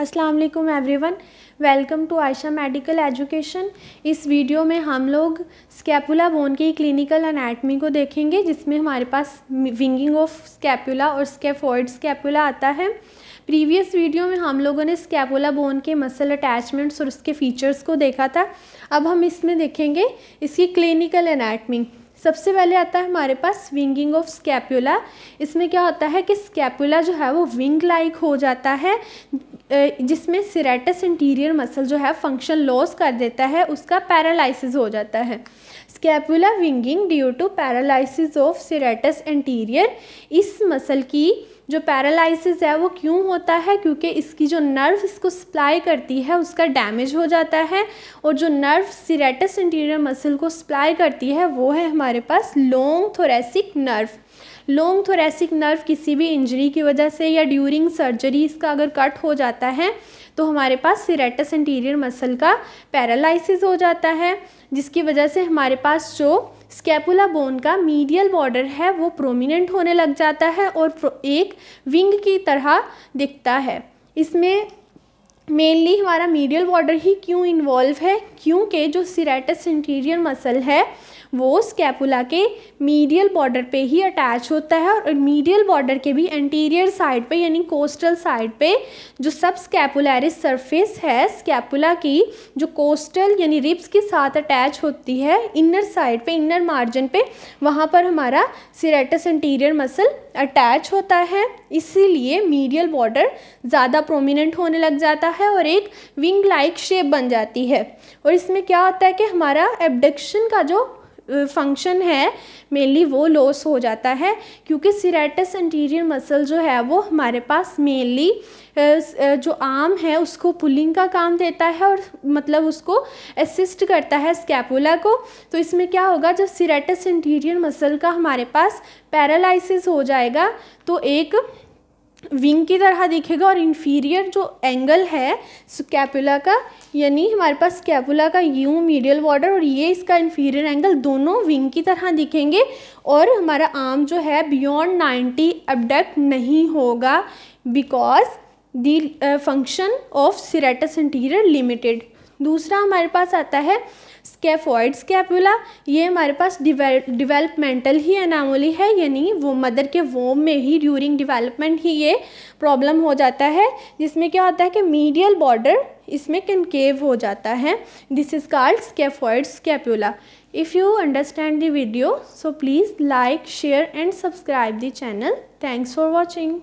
अस्सलाम वालेकुम everyone, welcome to Ayesha medical education. इस वीडियो में हम लोग स्कैपुला बोन की क्लिनिकल एनाटमी को देखेंगे, जिसमें हमारे पास विंगिंग ऑफ स्कैपुला और स्कैफोइड स्कैपुला आता है। प्रीवियस वीडियो में हम लोगों ने स्कैपुला बोन के मसल अटैचमेंट्स और उसके फीचर्स को देखा था। अब हम इसमें देखेंगे इसकी क्लिनिकल एनाटमी। सबसे पहले आता है हमारे पास विंगिंग ऑफ स्कैपुला। इसमें क्या होता है कि स्कैपुला जो है वो विंग लाइक हो जाता है, जिसमें सिरेटस एंटीरियर मसल जो है फंक्शन लॉस कर देता है, उसका पैरालिसिस हो जाता है। Scapula winging due to paralysis of serratus anterior. इस मसल की जो पैरालिसिस है वो क्यों होता है? क्योंकि इसकी जो नर्व इसको सप्लाई करती है उसका डैमेज हो जाता है, और जो नर्व सिरेटस एंटीरियर मसल को सप्लाई करती है वो है हमारे पास long thoracic nerve. Long thoracic nerve किसी भी इंजरी की वजह से या ड्यूरिंग सर्जरी इसका अगर कट हो जाता है तो हमारे पास सिरेटस एंटीरियर मसल का पैरालिसिस हो जाता है, जिसकी वजह से हमारे पास जो स्कैपुला बोन का मीडियल बॉर्डर है वो प्रोमिनेंट होने लग जाता है और एक विंग की तरह दिखता है। इसमें मेनली हमारा मीडियल बॉर्डर ही क्यों इन्वॉल्व है? क्योंकि जो सिरेटस एंटीरियर मसल है वो स्कैपुला के मीडियल बॉर्डर पे ही अटैच होता है, और मीडियल बॉर्डर के भी एंटीरियर साइड पे यानी कोस्टल साइड पे जो सब स्कैपुलरिस सरफेस है स्कैपुला की, जो कोस्टल यानी रिब्स के साथ अटैच होती है इनर साइड पे, इनर मार्जिन पे, वहाँ पर हमारा सिरेटस एंटीरियर मसल अटैच होता है। इसीलिए मीडियल बॉर्डर ज़्यादा प्रोमिनेंट होने लग जाता है और एक विंग लाइक शेप बन जाती है। और इसमें क्या होता है कि हमारा एब्डक्शन का जो फंक्शन है मेनली वो लॉस हो जाता है, क्योंकि सिरेटस एंटीरियर मसल जो है वो हमारे पास मेनली जो आर्म है उसको पुलिंग का काम देता है, और मतलब उसको असिस्ट करता है स्कैपुला को। तो इसमें क्या होगा, जब सिरेटस एंटीरियर मसल का हमारे पास पैरालिसिस हो जाएगा तो एक विंग की तरह दिखेगा, और इन्फीरियर जो एंगल है स्कैपुला का, यानी हमारे पास स्कैपुला का यूं मीडियल बॉर्डर और ये इसका इन्फीरियर एंगल, दोनों विंग की तरह दिखेंगे, और हमारा आर्म जो है बियॉन्ड 90 एब्डक्ट नहीं होगा, because the function of serratus anterior limited. दूसरा हमारे पास आता है स्कैफॉइड स्कैपुला। ये हमारे पास डिवेलपमेंटल ही एनामोली है, यानी वो मदर के वोम में ही ड्यूरिंग डिवेलपमेंट ही ये प्रॉब्लम हो जाता है, जिसमें क्या होता है कि मीडियल बॉर्डर इसमें कनकेव हो जाता है। This is called scaphoid scapula. If you understand the video so please like, share and subscribe the channel. Thanks for watching.